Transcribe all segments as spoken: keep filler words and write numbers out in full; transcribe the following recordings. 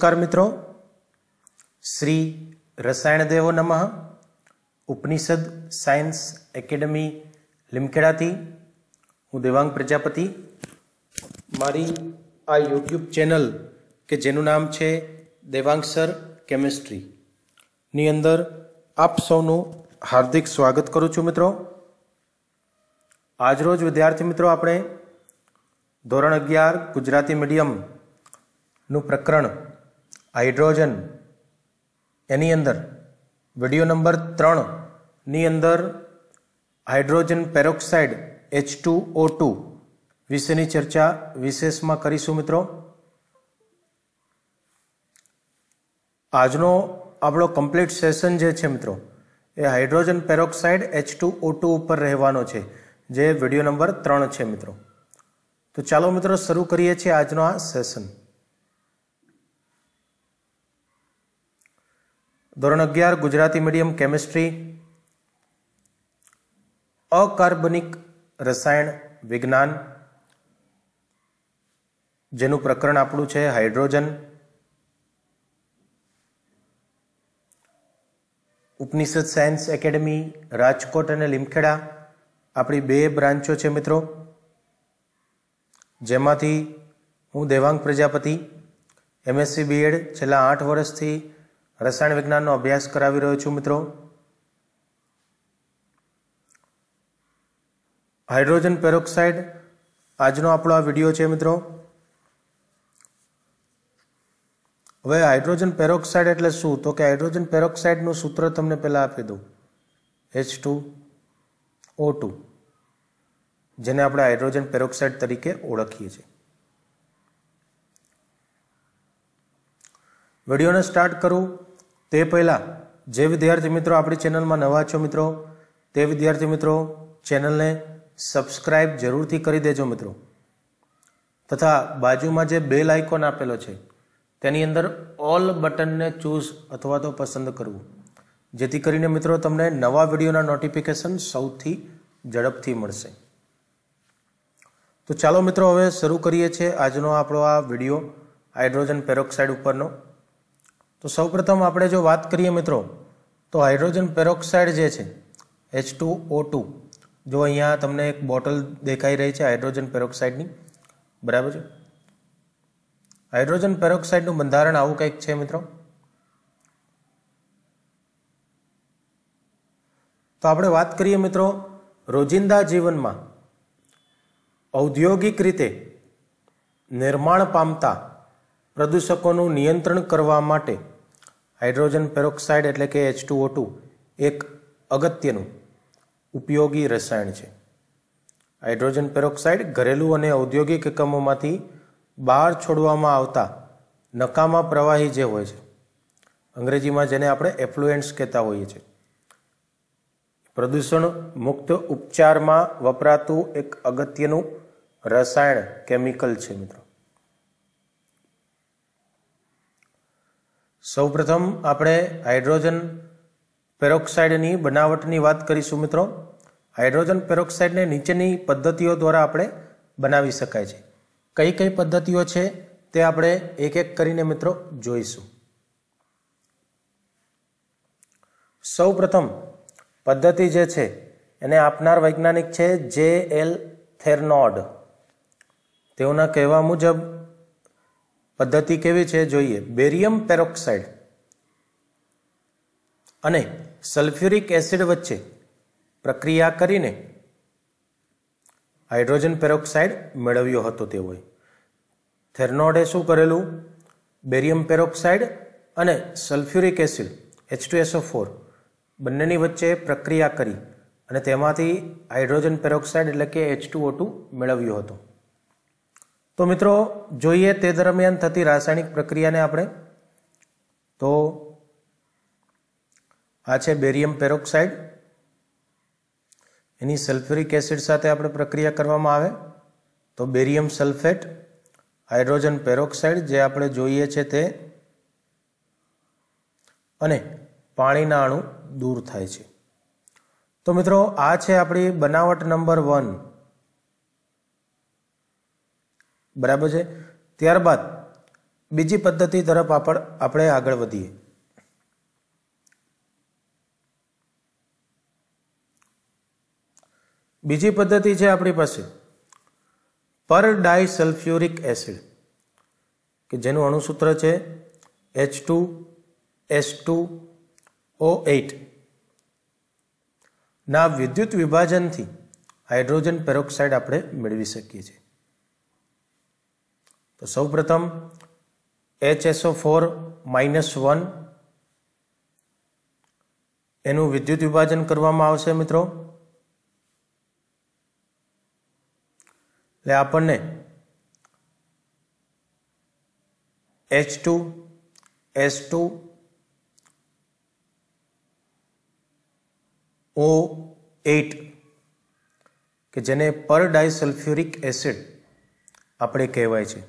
नमस्कार मित्रों, श्री रसायन देवो नमः। उपनिषद साइंस एकेडमी लिमखेड़ा थी हूँ देवांग प्रजापति। मारी आ यूट्यूब चेनल के जेनु नाम छे देवांग सर केमिस्ट्री नी अंदर आप सौनु हार्दिक स्वागत करूँ छूँ मित्रों। आज रोज विद्यार्थी मित्रों आपणे धोरण अगियार गुजराती मीडियम નું પ્રકરણ હાઇડ્રોજન એની અંદર વિડિયો નંબર ત્રણ ની અંદર hydrogen peroxide H two O two વિશેની ચર્ચા વિશેષમાં કરીશું મિત્રો। આજનો આપણો કમ્પ્લીટ સેશન જે છે મિત્રો એ hydrogen peroxide H two O two ઉપર રહેવાનો છે, જે વિડિયો નંબર ત્રણ છે મિત્રો। તો ચાલો મિત્રો શરૂ કરીએ છીએ આજનો આ સેશન। ધોરણ અગિયાર ગુજરાતી મીડિયમ કેમિસ્ટ્રી, અકાર્બનિક રસાયણ વિજ્ઞાન, જેનું પ્રકરણ આપણું છે hydrogen. Upanishad science academy Rajkot અને લીમખેડા આપણી બે બ્રાન્ચો છે મિત્રો, જેમાંથી હું દેવાંગ પ્રજાપતિ એમએસસી બીએડ છેલ્લા આઠ વર્ષથી रसायन विज्ञान नो अभ्यास करावी रह्यो छुं मित्रों। हाइड्रोजन पेरोक्साइड आजनो आपणो आ विडियो छे मित्रों। हवे हाइड्रोजन पेरोक्साइड एटले शुं, तो के हाइड्रोजन पेरोक्साइड नुं सूत्र तमने पहेला आपी दऊं, एच टू ओ टू, जेने आपणे हाइड्रोजन पेरोक्साइड तरीके ओळखीए छीए। वीडियो ने स्टार्ट करूँ ते पहला जे विद्यार्थी मित्रों आपणी चेनल में नवा छो मित्रों, ते विद्यार्थी मित्रों चेनल ने सब्सक्राइब जरूर थी करी देजो मित्रों, तथा बाजू में जो बेल आइकॉन आपेलो छे तेनी अंदर ऑल बटन ने चूज अथवा तो पसंद करवू, जेथी करीने मित्रों तमने नवा विडियोना नोटिफिकेशन सौथी झड़पथी मळशे। तो चालो मित्रों हवे शरू करीए छे आजनो आपणो आ विडियो हाइड्रोजन पेरोक्साइड उपरनो। तो सौ प्रथम आपणे जो बात करिए मित्रों तो हाइड्रोजन पेरोक्साइड जे छे एच टू ओ टू, जो अहींया तमने एक बॉटल देखाई रही है हाइड्रोजन पेरोक्साइडनी, बराबर छे। हाइड्रोजन पेरोक्साइडनुं बंधारण आवुं कंईक छे मित्रों। तो आपणे बात करिए मित्रों रोजिंदा जीवन में औद्योगिक रीते निर्माण पामता प्रदूषकोनु नियंत्रण करवा माटे हाइड्रोजन पेरोक्साइड एटले के एच टू ओ टू एक अगत्यनु उपयोगी रसायन छे। हाइड्रोजन पेरोक्साइड घरेलू अने औद्योगिक एकमोमांथी बहार छोड़वामां आवता नकामा प्रवाही जे होय छे, अंग्रेजीमां जेने आपणे एफ्लुएंट्स कहेता होईए छे, प्रदूषण मुक्त उपचारमां वपरातुं एक अगत्यनु रसायन केमिकल छे मित्रों। सौ प्रथम आपणे हाइड्रोजन पेरोक्साइडनी बनावटनी वात करीशुं मित्रों। हाइड्रोजन पेरोक्साइडने नीचेनी पद्धतिओ द्वारा आपणे बनावी शकाय छे। कई कई पद्धतिओ छे ते आपणे एक एक करीने मित्रों जोईशुं। सौ प्रथम पद्धति जे छे एने आपनार वैज्ञानिक छे जे एल थेर्नोड। तेओना कहेवा मुजब पद्धति केवी छे जोईए। बेरियम पेरोक्साइड अने सल्फ्यूरिक एसिड वच्चे प्रक्रिया करीने हाइड्रोजन पेरोक्साइड मेळव्यो हतो तेओए। थेर्नोडे शुं करेलुं, बेरियम पेरोक्साइड अने sulphuric acid H two S O four बंनेनी वच्चे प्रक्रिया करी अने तेमांथी हाइड्रोजन पेरोक्साइड एटले के एच टू ओ टू मेळव्यो हतो। तो मित्रों जोईए ते दरमियान थती रासायणिक प्रक्रिया ने आपणे। तो आ छे बेरियम पेरोक्साइड, एनी सल्फ्यूरिक एसिड साथे आपणे प्रक्रिया करवामां आवे तो बेरियम सल्फेट। हाइड्रोजन पेरोक्साइड जे आपणे जोईए छे ते अने पाणीना अणु दूर थाय छे। तो मित्रों आ छे आपणी बनावट नंबर वन, बराबर है। त्यारबाद बीजी पद्धति तरफ આપણે આગળ વધીએ. બીજી પદ્ધતિ છે આપણી પાસે પર ડાયસલ્ફ્યુરિક એસિડ, કે જેનું અણુસૂત્ર છે H two S two O eight ના વિદ્યુત વિભાજનથી હાઇડ્રોજન પેરોક્સાઇડ આપણે મેળવી શકીએ છીએ. તો સૌ પ્રથમ H S O four minus one એનું વિદ્યુત વિભાજન કરવામાં આવશે મિત્રો, એટલે આપણને H two S two O eight કે જેને પર ડાયસલ્ફ્યુરિક એસિડ આપણે કહેવાય છે.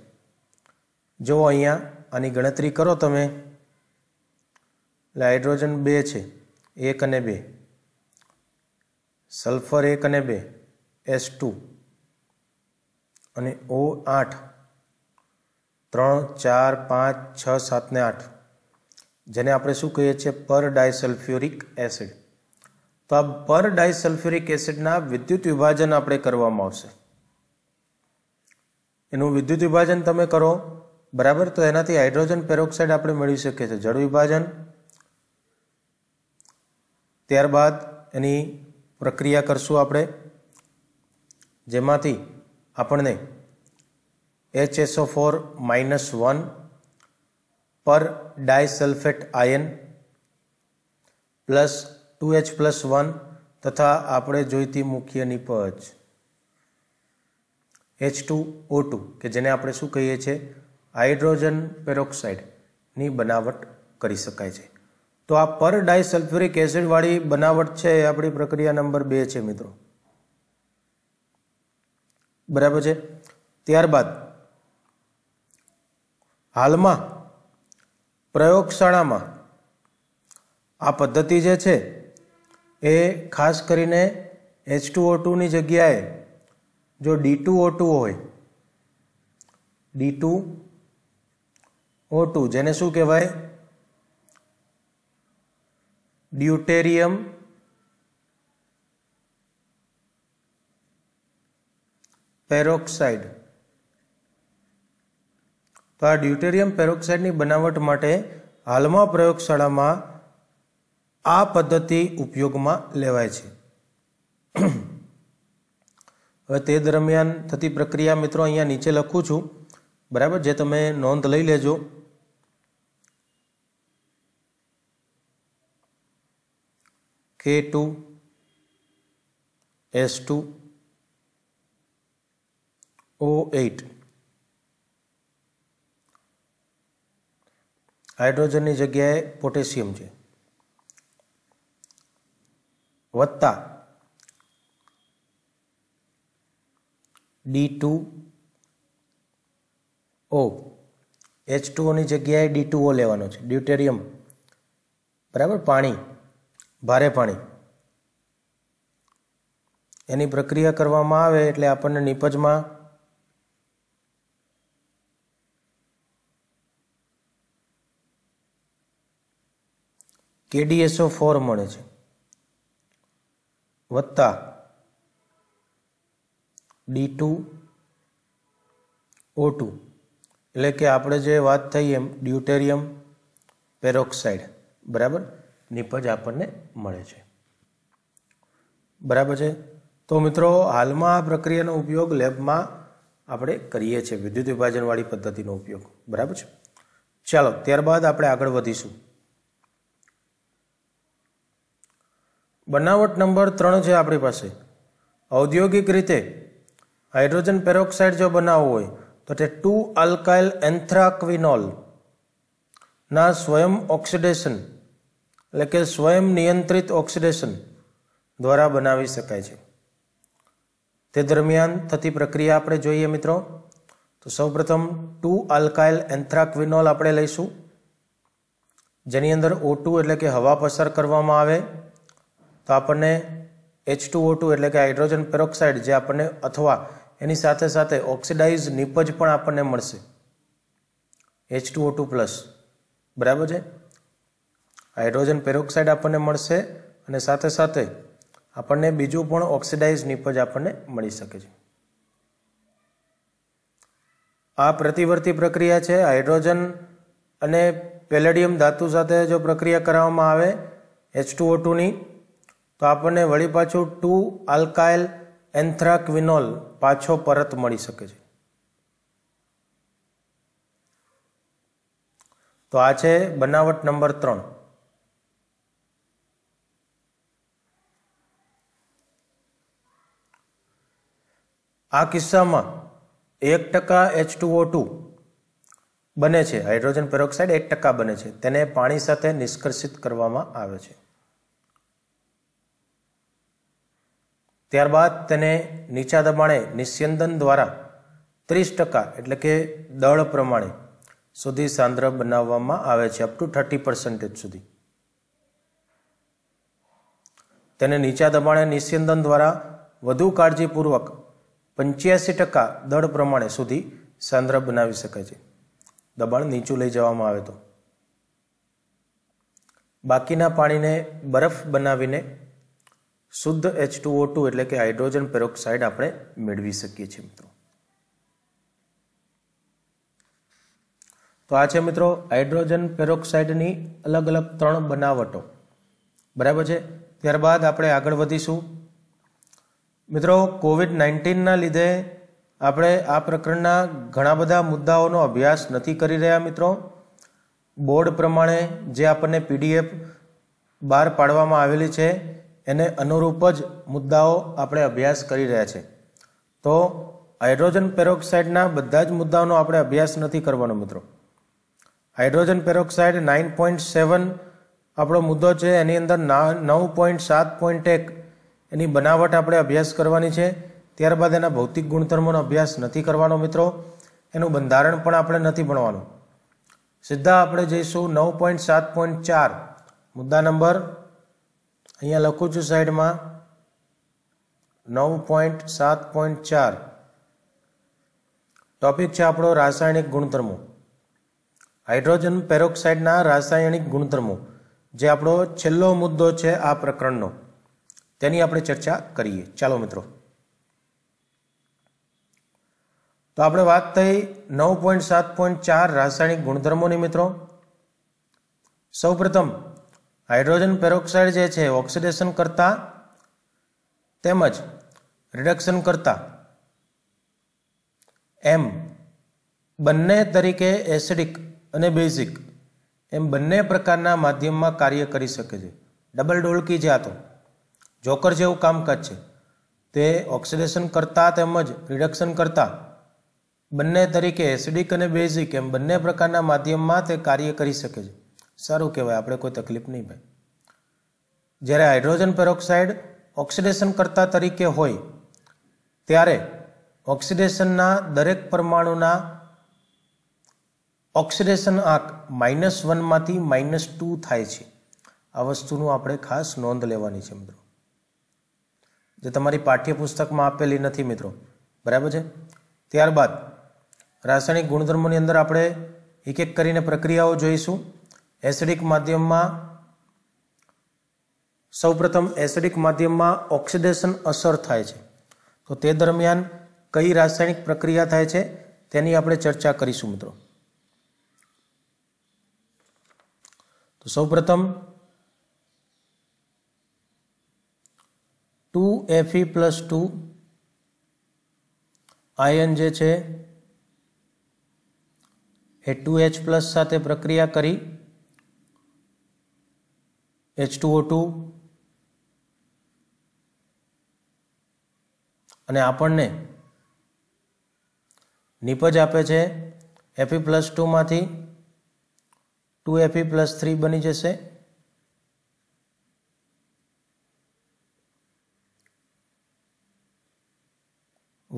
જો અહીંયા આની ગણતરી કરો તમે, એટલે હાઇડ્રોજન બે છે, એક અને બે, સલ્ફર એક અને બે, એસ ટુ અને ઓ આઠ, ત્રણ ચાર પાંચ છ સાત ને આઠ, જેને આપણે શું કહીએ છીએ પર ડાયસલ્ફ્યુરિક એસિડ. તો આ પર ડાયસલ્ફ્યુરિક એસિડના વિદ્યુત વિભાજન આપણે કરવામાં આવશે. એનું વિદ્યુત વિભાજન તમે કરો बराबर, तो एना हाइड्रोजन पेरोक्साइड आपणे मेळवी शकीए छीए. जड़ विभाजन त्यारबाद एनी प्रक्रिया करशुं आपणे, जेमांथी आपणे H S O four minus one पर disulphate ion plus two H plus one तथा आपणे जोईती मुख्य निपज એચ ટુ ઓ ટુ के जेने आपणे शुं कहीए छीए हाइड्रोजन पेरोक्साइड नी बनावट करी शकाय छे. तो आ पर डायसल्फ्यूरिक एसिड वाली बनावट छे आपणी प्रक्रिया नंबर बे छे मित्रों, बराबर छे. त्यारबाद हालमां प्रयोगशाळामां आ पद्धति जे छे ए खास करीने એચ ટુ ઓ ટુ नी जग्याए जो ડી ટુ ઓ ટુ होय, ડી ટુ ઓ ટુ જેને શું કહેવાય, ડ્યુટેરિયમ પેરોક્સાઇડ. તો આ ડ્યુટેરિયમ પેરોક્સાઇડની બનાવટ માટે હાલમાં પ્રયોગશાળામાં આ પદ્ધતિ ઉપયોગમાં લેવાય છે. હવે તે દરમિયાન થતી પ્રક્રિયા મિત્રો અહીંયા નીચે લખું છું, બરાબર, જે તમે નોંધ લઈ લેજો. K two S two O eight હાઇડ્રોજનની જગ્યાએ પોટેશિયમ છે, વત્તા D two O, H two O ની જગ્યાએ ડી ટુ ઓ લેવાનો છે, ડ્યુટેરિયમ, બરાબર, પાણી, ભારે પાણી. એની પ્રક્રિયા કરવામાં આવે એટલે આપણને નિપજમાં કે ડી એસ ઓ ફોર મળે છે, વત્તા ડી ટુ ઓ ટુ, એટલે કે આપણે જે વાત થઈ એમ ડ્યુટેરિયમ પેરોક્સાઇડ, બરાબર, નિપજ આપણને મળે છે, બરાબર છે. તો મિત્રો હાલમાં આ પ્રક્રિયાનો ઉપયોગ લેબમાં આપણે કરીએ છીએ, વિદ્યુત વિભાજનવાળી પદ્ધતિનો ઉપયોગ, બરાબર છે. ચાલો ત્યારબાદ આપણે આગળ વધીશું. બનાવટ નંબર ત્રણ છે આપણી પાસે. ઔદ્યોગિક રીતે हाइड्रोजन पेरोक्साइड जो बनाव हो तो टू अल्काइल एंथ्राक्विनोल ना स्वयं ऑक्सिडेशन એટલે કે स्वयं नियंत्रित ऑक्सिडेशन द्वारा बनावी शकाय छे. તે દરમિયાન થતી પ્રક્રિયા આપણે જોઈએ મિત્રો. તો સૌપ્રથમ ટુ અલ્કાઇલ એન્થ્રાક્વિનોલ આપણે લઈશું, જેની અંદર ઓ ટુ એટલે કે હવા પસાર કરવામાં આવે તો આપણને એચ ટુ ઓ ટુ એટલે કે હાઇડ્રોજન પેરોક્સાઇડ જે આપણને અથવા એની સાથે સાથે ઓક્સિડાઇઝ નિપજ પણ આપણને મળશે. H two O two plus बराबर है हाइड्रोजन पेरोक्साइड आपने मळशे अने साथे साथे आपने बीजू पण ऑक्सिडाइज निपज आपने मळी शके छे। आ प्रतिवर्ती प्रक्रिया है। हाइड्रोजन अने पेलेडियम धातु साथे जो प्रक्रिया करवामां आवे H टू O टू नी तो आपने वळी पाछुं टू आल्काइल एन्थ्राक्विनोल पाछो परत मळी शके छे। तो आ छे बनावट नंबर त्रण। आ किस्सामां एक टका H टू O टू बने छे, हाइड्रोजन पेरोक्साइड एक टका बने छे, तेने पाणी साथे निष्कर्षित करवामां आवे छे। त्यारबाद तेने नीचा दबाणे निस्यंदन द्वारा तीस टका एटले के दळ प्रमाणे सुधी सांद्र बनाववामां आवे छे, अप टू थर्टी पर्सेंटेज सुधी। तेने नीचा दबाणे निस्यंदन द्वारा वधु काळजीपूर्वक पंच्यासी टका दळ प्रमाणे सुधी सांद्र बनावी शकाय छे, दबाण नीचू लई जवामां आवे तो। बाकीना पाणीने बरफ बनावीने शुद्ध H टू O टू एटले के हाइड्रोजन पेरोक्साइड आपणे मेळवी शकीए छीए मित्रों। तो आ छे मित्रों हाइड्रोजन पेरोक्साइडनी अलग अलग त्रण बनावटो बराबर छे। त्यारबाद आपणे आगळ वधीशुं मित्रों। कोविड नाइंटीन ना लीधे આપણે આ પ્રકરણના ઘણા બધા મુદ્દાઓનો અભ્યાસ નથી કરી રહ્યા મિત્રો। બોર્ડ પ્રમાણે જે આપણને પીડીએફ બહાર પાડવામાં આવેલી છે એને અનુરૂપ જ મુદ્દાઓ આપણે અભ્યાસ કરી રહ્યા છે। તો હાઇડ્રોજન પેરોક્સાઇડના બધા જ મુદ્દાઓનો આપણે અભ્યાસ નથી કરવાનો મિત્રો। Hydrogen peroxide nine point seven આપણો મુદ્દો છે, એની અંદર નવ પોઈન્ટ સાત પોઈન્ટ એક એની બનાવટ આપણે અભ્યાસ કરવાની છે। ત્યારબાદ એના ભૌતિક ગુણધર્મોનો અભ્યાસ નથી કરવાનો મિત્રો, એનું બંધારણ પણ આપણે નથી ભણવાનું। સીધા આપણે જઈશું નવ પોઈન્ટ સાત પોઈન્ટ ચાર મુદ્દા નંબર, અહીંયા લખું છું સાઈડમાં, નવ પોઈન્ટ સાત પોઈન્ટ ચાર। ટોપિક છે આપણો રાસાયણિક ગુણધર્મો, હાઇડ્રોજન પેરોક્સાઇડના રાસાયણિક ગુણધર્મો, જે આપણો છેલ્લો મુદ્દો છે આ પ્રકરણનો, તેની આપણે ચર્ચા કરીએ। ચાલો મિત્રો, तो आपणे वात थई नौ पॉइंट सात पॉइंट चार रासायणिक गुणधर्मों नी मित्रों। सौ प्रथम हाइड्रोजन पेरोक्साइड जे छे ऑक्सिडेशन करता तेमज रिडक्शन करता एम बंने तरीके एसिडिक अने बेसिक एम बंने प्रकारना माध्यममां कार्य करी शके छे। डबल डोलकी जे आतो जोकर जेवुं कामकाज छे ते ऑक्सिडेशन करता तेमज रिडक्शन करता बंने तरीके एसिडिक अने बेसिक एम बंने प्रकारना माध्यममां ते कार्य करी शके छे। सारू कहेवाय, आपणे कोई तकलीफ नहीं भाई। ज्यारे हाइड्रोजन पेरोक्साइड ऑक्सिडेशन करता तरीके होय त्यारे ऑक्सिडेशनना दरेक परमाणुना ऑक्सिडेशन आंक माइनस वन मांथी माइनस टू थाय छे। आ वस्तुनु आपणे खास नोंध लेवानी छे मित्रों, जे तमारी पाठ्यपुस्तकमां आपेली नथी मित्रों, बराबर छे। त्यारबाद रासायणिक गुणधर्मों अंदर आपणे एक एक करीने प्रक्रियाओ जोईशुं। एसिडिक माध्यममां सौ प्रथम एसिडिक माध्यममां ऑक्सिडेशन असर थाय छे, तो ते दरमियान कई रासायणिक प्रक्रिया थाय छे तेनी आपणे चर्चा करीशुं मित्रों। तो सौ प्रथम टू एफी प्लस टू आयन जे छे H टू H प्लस साथे प्रक्रिया करी H टू O टू अने आपने निपज आपे छे Fe प्लस टू मांथी टू Fe प्लस थ्री बनी जशे।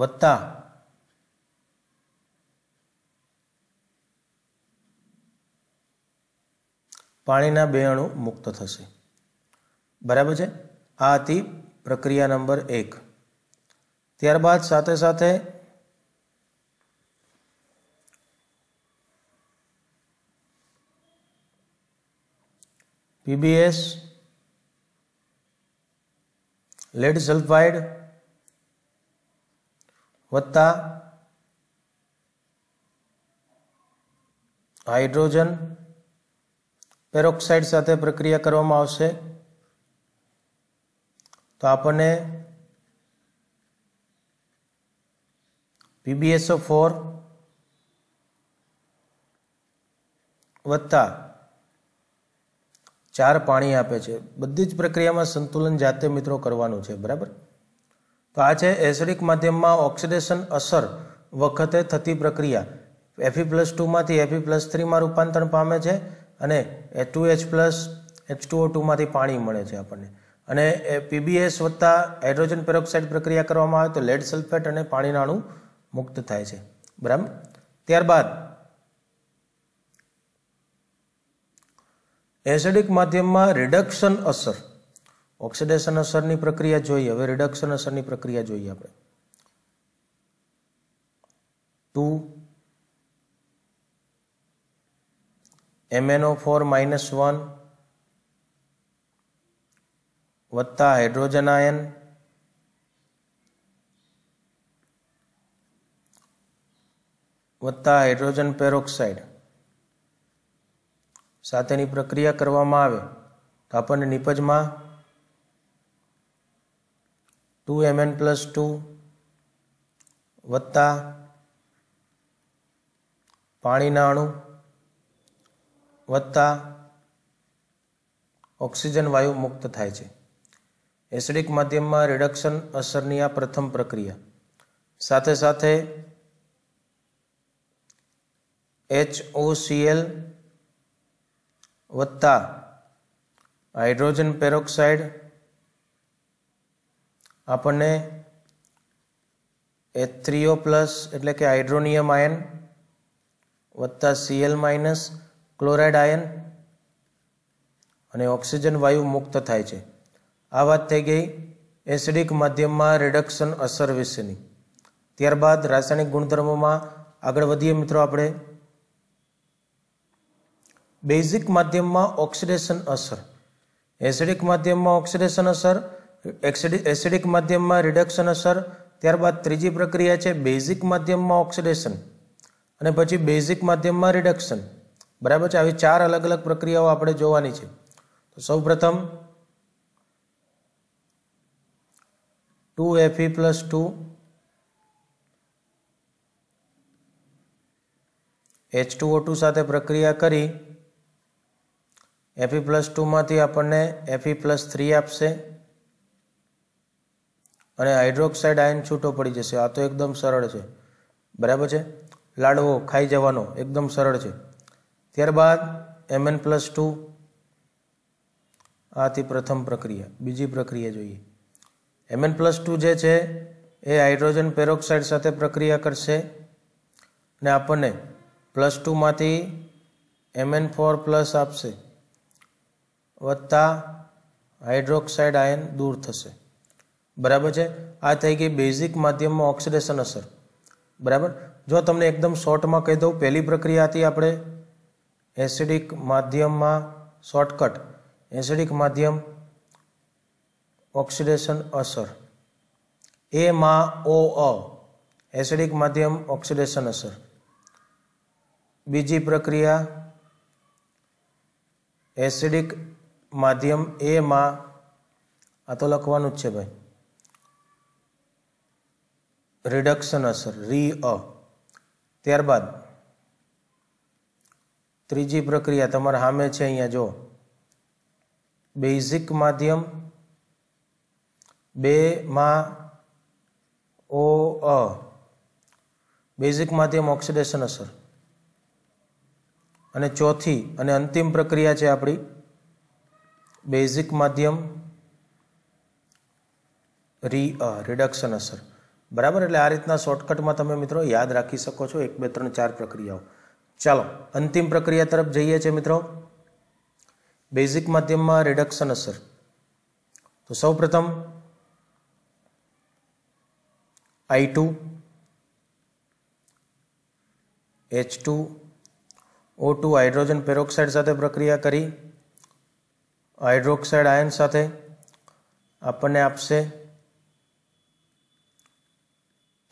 वत्ता पाणीना बे अणु मुक्त थशे, बराबर छे। आ हती प्रक्रिया नंबर एक। त्यारबाद साथे साथे पीबीएस, लेड सल्फाइड वत्ता हाइड्रोजन पेरोक्साइड साथे प्रक्रिया करवामां आवशे तो आपने पीबीएसओ4 वत्ता चार पाणी आपे छे। बधी ज प्रक्रियामां संतुलन जाते मित्रों करवानुं छे, बराबर। तो आ छे एसिडिक माध्यममां ऑक्सिडेशन असर वखते थती प्रक्रिया। Fe+टू मांथी Fe+थ्री मां रूपांतरण पामे छे अने H two H plus H two O two मांथी पाणी मळे छे आपणे। अने पीबीएस वत्ता हाइड्रोजन पेरोक्साइड प्रक्रिया करवामां आवे तो लेड सल्फेट अने पाणीना अणु मुक्त थाय छे, बराबर। त्यारबाद एसिडिक मध्यम में रिडक्शन असर, ऑक्सिडेशन असर की प्रक्रिया जो है, हमें रिडक्शन असर की प्रक्रिया जो है आपने टू एमएनओ4 माइनस वन वत्ता हाइड्रोजन आयन वत्ता हाइड्रोजन पेरोक्साइड साथेनी प्रक्रिया करवामां आवे तो आपने निपज में two M N plus two वत्ता पाणीना अणु वत्ता ऑक्सीजन वायु मुक्त थाय छे। एसिडिक माध्यम में रिडक्शन असरनी आ प्रथम प्रक्रिया। साथे साथे एचओसीएल वत्ता हाइड्रोजन पेरोक्साइड आपने H थ्री O प्लस एट्ले कि हाइड्रोनियम आयन वत्ता Cl माइनस क्लोराइड आयन अने ऑक्सीजन वायु मुक्त थाय छे। आ वात थई गई एसिडिक माध्यम में रिडक्शन असर विशेनी। त्यारबाद रासायणिक गुणधर्मों में आगळ वधीए मित्रों आपणे बेसिक माध्यम में ऑक्सिडेशन असर, एसिडिक मध्यम में ऑक्सिडेशन असर, एसिडिक मध्यम में रिडक्शन असर। त्यारबाद तीजी प्रक्रिया है बेसिक मध्यम में ऑक्सिडेशन अने पछी बेसिक मध्यम में रिडक्शन, बराबर। आ चार अलग अलग प्रक्रियाओं आपणे जोवानी छे। तो सौ प्रथम two F E plus two H two O two साथे प्रक्रिया करी Fe प्लस टू में आपने Fe प्लस थ्री आपसे और हाइड्रोक्साइड आयन छूटो पड़ी जैसे। आ तो एकदम सरल है, बराबर है। लाडवो खाई जवानो एकदम सरल है। त्यारबाद Mn प्लस टू आ थी प्रथम प्रक्रिया। बीजी प्रक्रिया जोईए Mn प्लस टू जे छे ए हाइड्रोजन पेरोक्साइड साथे प्रक्रिया करशे ने आपने प्लस टू में Mn फोर प्लस आपसे वत्ता हाइड्रोक्साइड आयन दूर थशे, बराबर है। आ थई गई बेसिक माध्यम में ऑक्सिडेशन असर, बराबर। जो तमने एकदम शॉर्ट में कही दऊं, पहली प्रक्रिया थी आपणे एसिडिक माध्यम में शॉर्टकट एसिडिक माध्यम ऑक्सिडेशन असर ए मां ओ अ एसिडिक माध्यम ऑक्सिडेशन असर। बीजी प्रक्रिया एसिडिक माध्यम ए માં આ તો લખવાનું જ છે ભાઈ રિડક્શન અસર રી અ। ત્યારબાદ ત્રીજી પ્રક્રિયા તમારા સામે છે, અહીંયા જો બેઝિક માધ્યમ બે માં ઓ અ બેઝિક માધ્યમ ઓક્સિડેશન અસર। अने चौथी अने अंतिम प्रक्रिया है आपड़ी बेजिक मध्यम री अ रिडक्शन असर, बराबर। एटले आ रीतना शॉर्टकट में तमे मित्रों याद राखी सको छो एक बे त्रण चार प्रक्रियाओ। चलो अंतिम प्रक्रिया तरफ जईए छे मित्रों, बेजिक मध्यम में रिडक्शन असर। तो सौ प्रथम I two H two O two hydrogen peroxide साथे प्रक्रिया करी हाइड्रोक्साइड आयन साथ अपने आपसे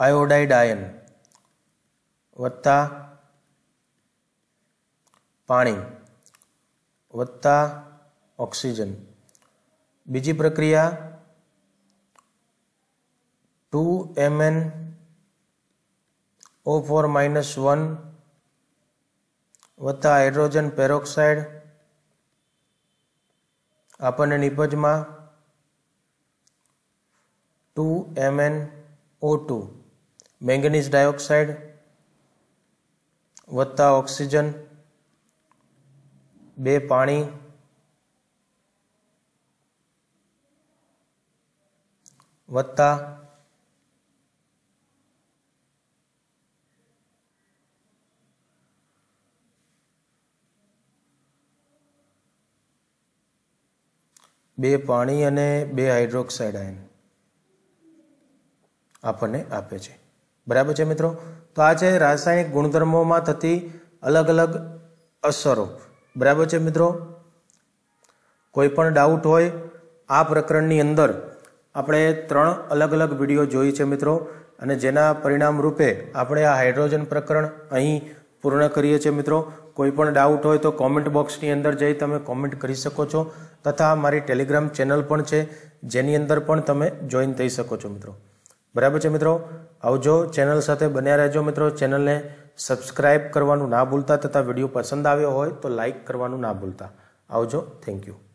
आयोडाइड आयन वत्ता पाणी वत्ता ऑक्सीजन। बीजी प्रक्रिया two M N O four minus one वत्ता हाइड्रोजन पेरोक्साइड आपने निपज में two M N O two manganese dioxide वत्ता ऑक्सीजन बे पानी वत्ता बे पाणी अने बे हाइड्रोक्साइड आयन आपने आपे छे। बराबर है मित्रों, तो आ छे रासायनिक गुणधर्मों में थती अलग अलग असरो। बराबर है मित्रों, कोईपण डाउट होय आ प्रकरणनी अंदर आपणे त्रण अलग अलग विडियो जोई छे मित्रों, अने जेना परिणाम रूपे आपणे आ हाइड्रोजन प्रकरण अहीं पूर्ण करीए छे मित्रों। कोईपण डाउट होय तो कॉमेंट बॉक्सनी अंदर जई तमे कॉमेंट करी शको छो, तथा मारी टेलिग्राम चेनल पण छे जेनी अंदर पण तमे जोईन थई शको छो मित्रों। बराबर है मित्रों, आवजो, चेनल साथे बन्या रहेजो मित्रों। चेनल ने सब्सक्राइब करवानुं ना भूलता, तथा विडियो पसंद आव्यो होय तो लाइक करवानुं ना भूलता। आवजो, थैंक यू।